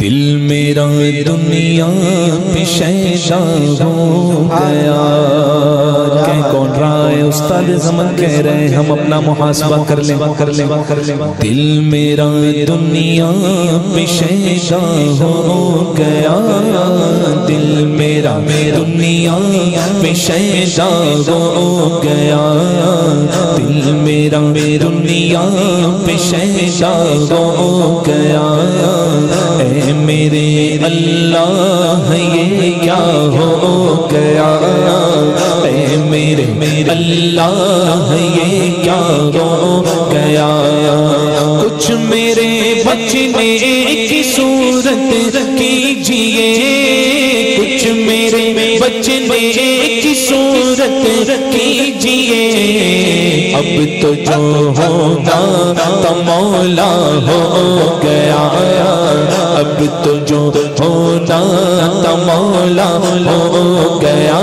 दिल मेरा दुनिया पे शैदा हो गया। कह कौन रहा है उस्ताद ज़मन कह रहे हम अपना मुहासबा कर ले। दिल मेरा दुनिया पे शैदा हो गया। दिल मेरा दुनिया पे शैदा हो गया। दिल मेरा दुनिया पे शैदा हो गया। मेरे अल्लाह ये क्या हो गया। मेरे अल्लाह ये क्या हो गया। कुछ मेरे बचने की सूरत कीजिए। कुछ मेरे बचने की सूरत कीजिए। अब तो जो होगा तो मौला हो गया। अब तो जो होगा तो मौला हो गया।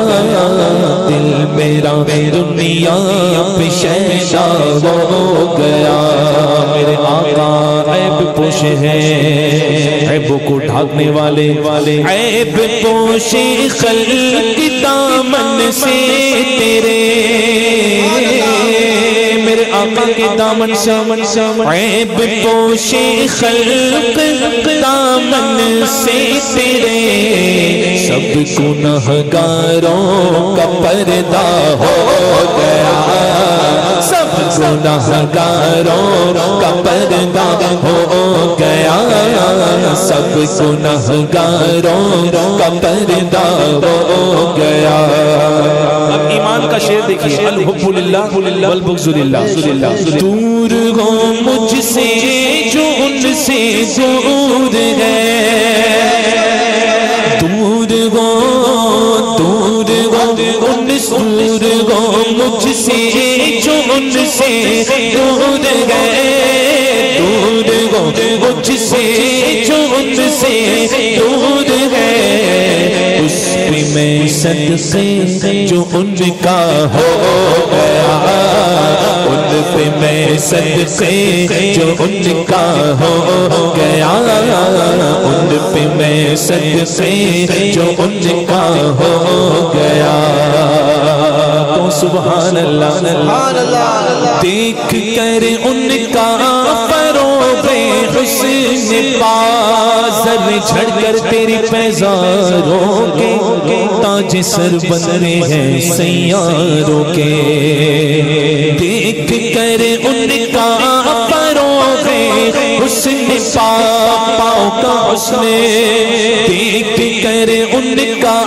दिल मेरा दुनिया पे शैदा हो गया। मेरे आका ऐब पोश है ऐबों को ढाकने वाले। ऐब पोश खल्क दामन से तेरे। मेरे आका के दामन सामन ऐब पोशे खल्क दामन से तेरे। सब गुनहगारों का पर्दा हो गया। सब गुनहगारों का पर्दा हो गया। सब गुनहगारों का पर्दा हो गया। अब ईमान का शेर देखिए। दूर हो मुझसे जो उनसे दूर है। दूर हो मुझसे जो उनसे दूर है। दूर हो मुझसे जो उनसे दूर है। उस पे मैं सदके जो उनका हो गया। उन पे मैं सदके जो उनका हो गया। उन पे मैं सदके जो उनका हो गया। तो सुभान अल्लाह देख कर उनका उसने बाज़र झड़ कर तेरी पैजारों के ताज सर बने हैं सैयारों के। देख कर उनका परों में उसने पापाओं का उसने। देख कर उनका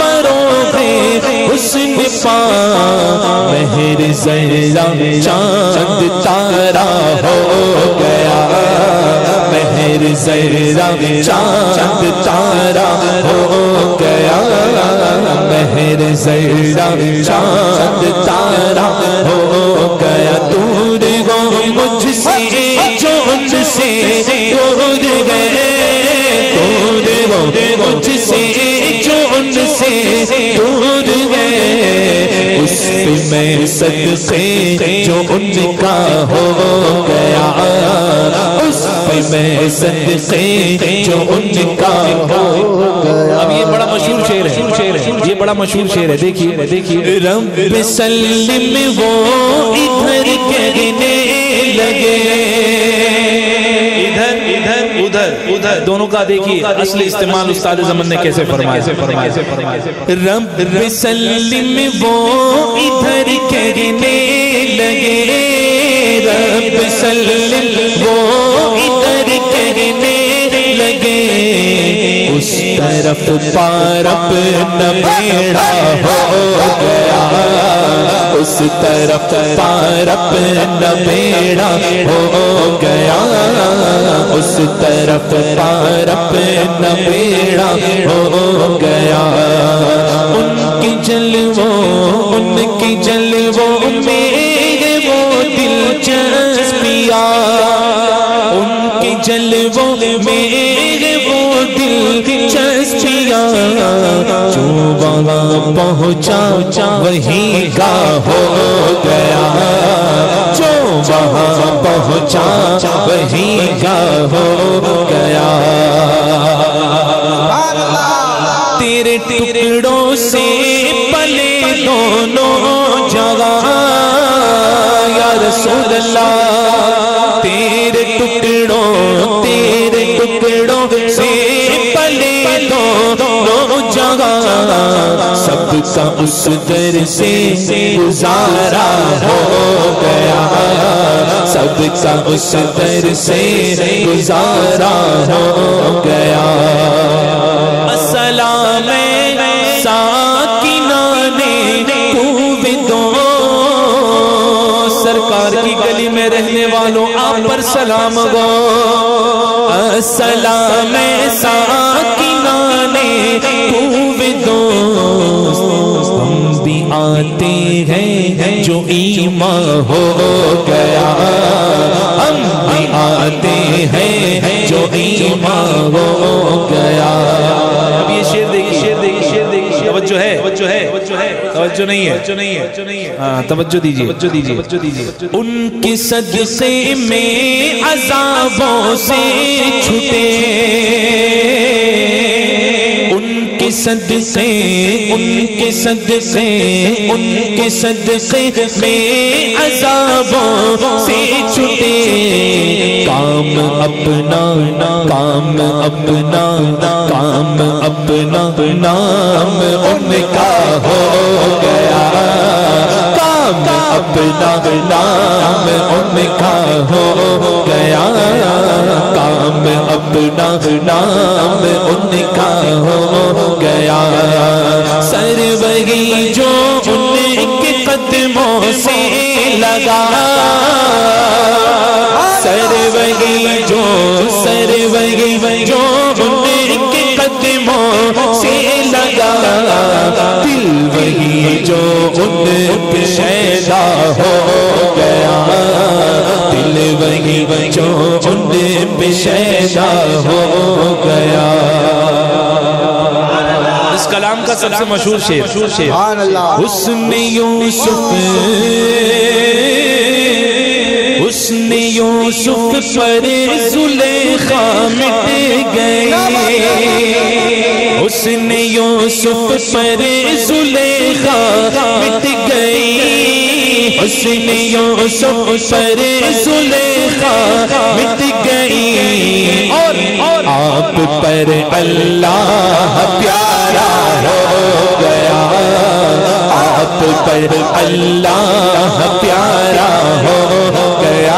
परों में उसने पा मेहर ज़हरा चांद तारा हो गया। मेहर ज़हरा चांद तारा हो गया। मेहर ज़हरा चांद तारा हो गया। दूर हो मुझसे जो मुझसे दूर गए। दूर हो मुझसे जो मुझसे दूर गए। उस पे मैं सदके जो उनका हो गया। उस पे मैं सदके जो उनका हो गया। अब ये बड़ा मशहूर शेर है। ये बड़ा मशहूर शेर है। देखिए रब सल्लिम वो इधर कहने लगे। उधर दोनों का देखिए असली इस्तेमाल उस्ताद ज़मन ने कैसे फरमाया। रब सल्लिम वो इधर कहने लगे। रब सल्लिम वो इधर कहने लगे। उस तरफ पारप न मेरा हो गया। उस तरफ पारप न मेरा हो गया। उस तरफ पारप न मेरा हो गया। उनकी जलवों मेरे वो दिलचस्पिया। उनकी जलवों मेरे वो दिलचस्पिया। जो वहाँ पहुँचा वहीं का हो गया। जो वहाँ पहुँचा वहीं का हो गया। का उस दर से गुजारा हो गया, सबका उस दर से गुजारा हो गया। अस्सलाम साकिना ने खूब दो सरकार की गली में रहने वालों आप पर सलाम गो। अस्सलाम साकिना ने खूब दो, हम भी आते हैं जो ईमा हो गया, हम भी आते हैं जो ईमा हो गया। अब ये शेर देखिए, शेर देखिए, शेर देखिए, तवज्जो है, तवज्जो है, तवज्जो नहीं है, तवज्जो नहीं है, तवज्जो नहीं है, हां तवज्जो दीजिए, तवज्जो दीजिए, तवज्जो दीजिए। उनके सदक़े में अज़ाबों से छुटे, उनके सदक़े, उनके सदक़े, उनके सदक़े में अज़ाबों से छुटे। काम अपना, काम अपना, काम अपना, नाम उनका हो गया, काम अपना, नाम उनका हो गया, काम अपना, नाम उनका हो गया। सरवगी जो उनके कदमों से लगा, सरवगी जो, सरवगी जो उनके कदमों से लगा, दिल वही जो उन पे शैदा हो गया, दिल वही जो उन पे शैदा हो गया। इस कलाम का सबसे मशहूर शेर, मशहूर शेर हुस्न यूसुफ, हुस्न यूसुफ पर जुलेखा मिट गई, हुस्न यूसुफ पर जुलेखा मिट गई, हुस्न यूसुफ पर जुलेखा मिट गई, और आप पर अल्लाह प्यारा हो गया, आप पर अल्लाह प्यारा हो गया,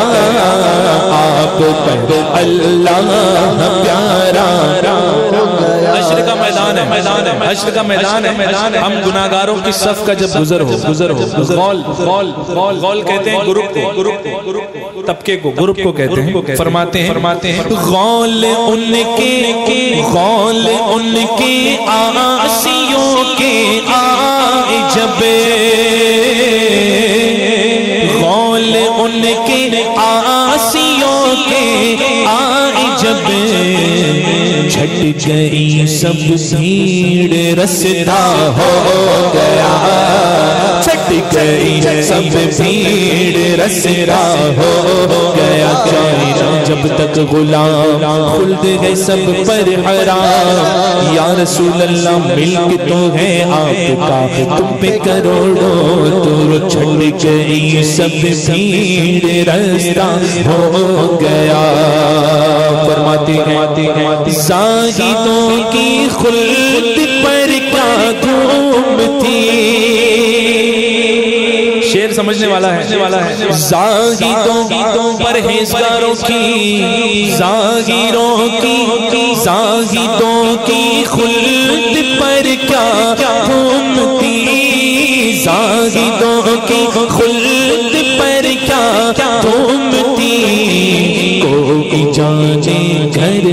आप पर अल्लाह प्यारा हो गया। हश्र का मैदान है, मैदान है, हश्र का मैदान है, मैदान है। हम गुनाहगारों की सफ का जब गुजर हो, गुजर हो, गौल, गौल, गौल, गौल कहते हैं ग्रुप को, ग्रुप तबके को, ग्रुप को कहते हैं। फरमाते हैं, फरमाते हैं गौल उनके, गौल उनके आसियों के आए जब, गौल उनके आसियों के आए जब, छट गई सब भीड़ रसदा हो गया, छट गई सब भीड़ रसदा हो गया। जब तक गुलाम खुल्द है सब पर हराम, या रसूल अल्लाह मिल्क तो है आपका, तुम पे करोड़ों तो, छट गई सब भीड़ रसदा हो गया। फरमाते हैं जाहिदों की खुल्द पर क्या धूम थी, शेर समझने वाला है, वाला है। जाहिदों पर हेजगारों की, जाहिरों की, जाहिदों की खुल्द पर क्या धूम थी, जाहिदों की खुल्द पर क्या धूम थी, कोई जाने घर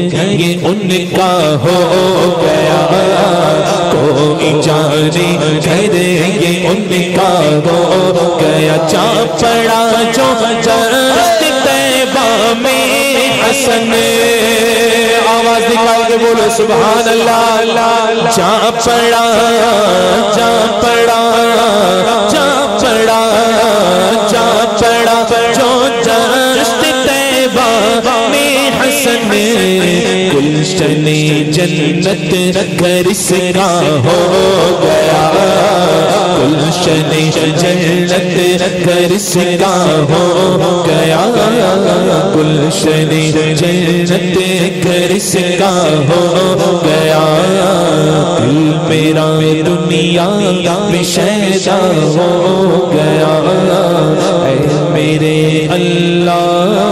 ये उनका हो गया, कोई जाने घर ये उनका हो गया। चा पड़ा जो जन्नत तैबा में हसन, आवाज निकाल के बोलो सुभान अल्लाह। चा पड़ा, चा पड़ा, चा पड़ा, चा पड़ा जो जन्नत तैबा में हसन, गुलशन जन्नत घर इसका हो गया, गुलशन जन्नत घर इसका हो गया, गुलशन जन्नत घर इसका हो गया। दिल मेरा दुनिया दुनिया में शैदा हो गया, ऐ मेरे अल्लाह।